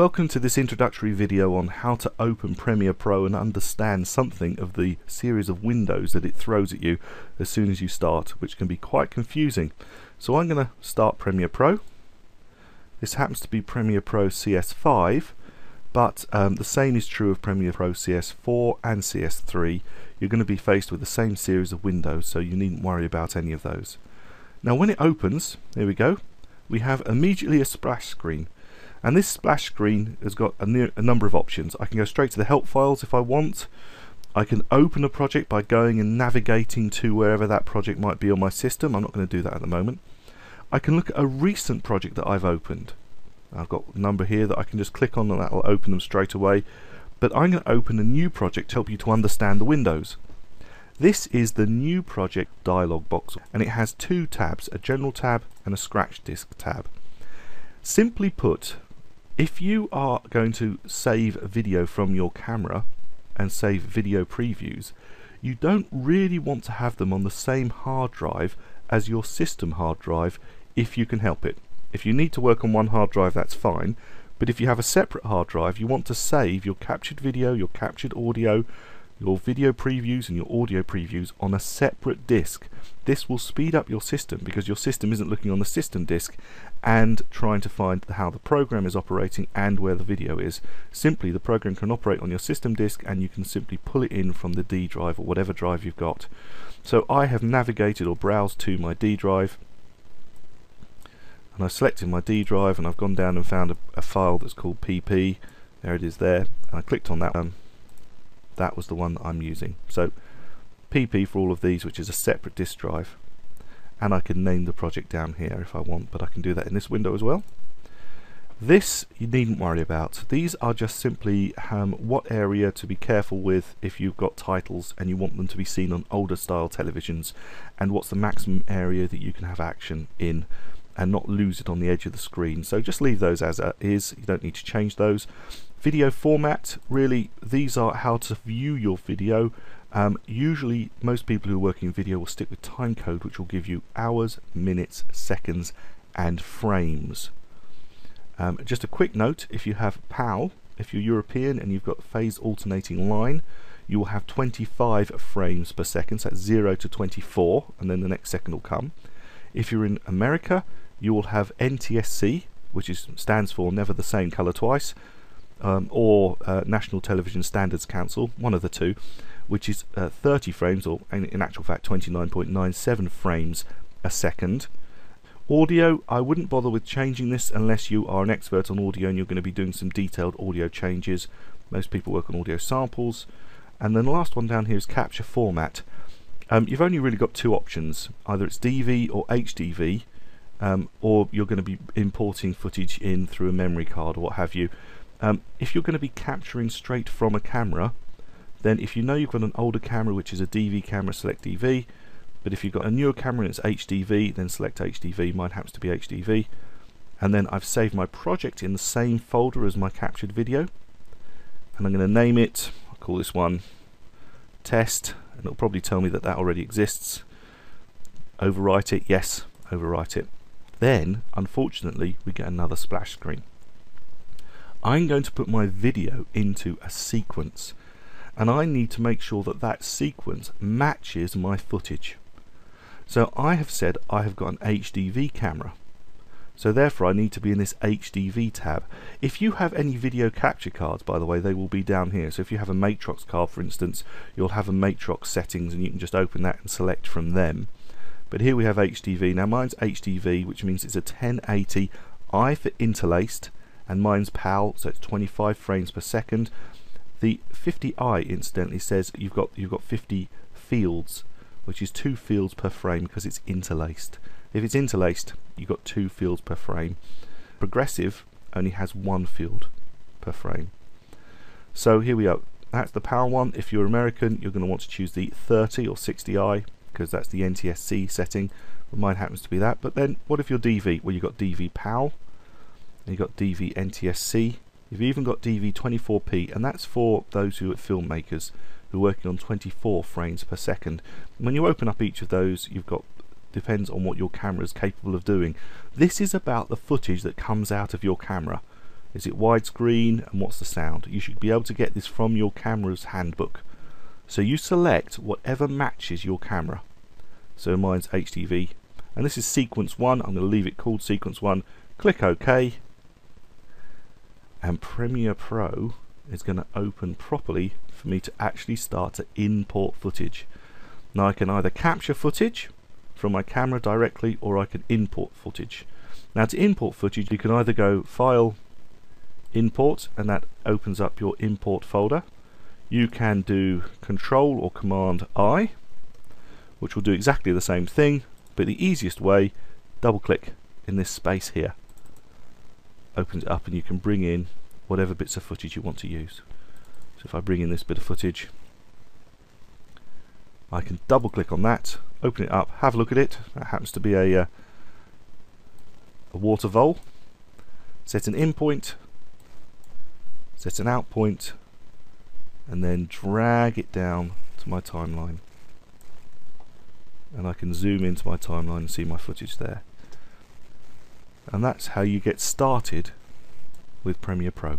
Welcome to this introductory video on how to open Premiere Pro and understand something of the series of windows that it throws at you as soon as you start, which can be quite confusing. So I'm going to start Premiere Pro. This happens to be Premiere Pro CS5, but the same is true of Premiere Pro CS4 and CS3. You're going to be faced with the same series of windows, so you needn't worry about any of those. Now when it opens, here we go, we have immediately a splash screen. And this splash screen has got a number of options. I can go straight to the help files if I want. I can open a project by going and navigating to wherever that project might be on my system. I'm not going to do that at the moment. I can look at a recent project that I've opened. I've got a number here that I can just click on and that will open them straight away. But I'm going to open a new project to help you to understand the windows. This is the new project dialog box, and it has two tabs, a general tab and a scratch disk tab. Simply put, if you are going to save video from your camera and save video previews, you don't really want to have them on the same hard drive as your system hard drive if you can help it. If you need to work on one hard drive, that's fine, but if you have a separate hard drive, you want to save your captured video, your captured audio, your video previews and your audio previews on a separate disk. This will speed up your system because your system isn't looking on the system disk and trying to find how the program is operating and where the video is. Simply, the program can operate on your system disk and you can simply pull it in from the D drive or whatever drive you've got. So I have navigated or browsed to my D drive, and I've selected my D drive and I've gone down and found a file that's called PP. There it is there, and I clicked on that one. That was the one that I'm using. So PP for all of these, which is a separate disk drive, and I can name the project down here if I want, but I can do that in this window as well. This you needn't worry about. These are just simply what area to be careful with if you've got titles and you want them to be seen on older style televisions, and what's the maximum area that you can have action in and not lose it on the edge of the screen. So just leave those as is, you don't need to change those. Video format, really these are how to view your video. Usually most people who work in video will stick with time code, which will give you hours, minutes, seconds and frames. Just a quick note, if you have PAL, if you're European and you've got phase alternating line, you will have 25 frames per second, so that's 0 to 24 and then the next second will come. If you're in America, you will have NTSC, which stands for Never the Same Color Twice, or National Television Standards Council, one of the two, which is 30 frames, or in actual fact 29.97 frames a second. Audio, I wouldn't bother with changing this unless you are an expert on audio and you're going to be doing some detailed audio changes. Most people work on audio samples. And then the last one down here is capture format. You've only really got two options, either it's DV or HDV, or you're going to be importing footage in through a memory card or what have you. If you're going to be capturing straight from a camera, then if you know you've got an older camera which is a DV camera, select DV, but if you've got a newer camera and it's HDV, then select HDV. Mine happens to be HDV, and then I've saved my project in the same folder as my captured video, and I'm going to name it, I'll call this one test, and it'll probably tell me that that already exists. Overwrite it, yes, overwrite it. Then unfortunately we get another splash screen. I'm going to put my video into a sequence, and I need to make sure that that sequence matches my footage. So I have said I have got an HDV camera, so therefore I need to be in this HDV tab. If you have any video capture cards, by the way, they will be down here. So if you have a Matrox card, for instance, you'll have a Matrox settings and you can just open that and select from them. But here we have HDV. Now mine's HDV, which means it's a 1080 I for interlaced, and mine's PAL, so it's 25 frames per second. The 50i incidentally says you've got 50 fields, which is 2 fields per frame because it's interlaced. If it's interlaced, you've got 2 fields per frame. Progressive only has 1 field per frame. So here we go. That's the PAL one. If you're American, you're going to want to choose the 30 or 60i because that's the NTSC setting. Mine happens to be that. But then what if you're DV? Well, you've got DV PAL. You've got DV NTSC, you've even got DV24P, and that's for those who are filmmakers who are working on 24 frames per second. When you open up each of those, you've got, depends on what your camera is capable of doing. This is about the footage that comes out of your camera. Is it widescreen, and what's the sound? You should be able to get this from your camera's handbook. So you select whatever matches your camera. So mine's HDV, and this is sequence 1. I'm going to leave it called sequence 1. Click OK, and Premiere Pro is going to open properly for me to actually start to import footage. Now I can either capture footage from my camera directly, or I can import footage. Now to import footage, you can either go File, Import, and that opens up your import folder. You can do Control or Command I, which will do exactly the same thing, but the easiest way, double click in this space here, opens it up, and you can bring in whatever bits of footage you want to use. So if I bring in this bit of footage, I can double click on that, open it up, have a look at it. That happens to be a water vole. Set an in point, set an out point, and then drag it down to my timeline, and I can zoom into my timeline and see my footage there. And that's how you get started with Premiere Pro.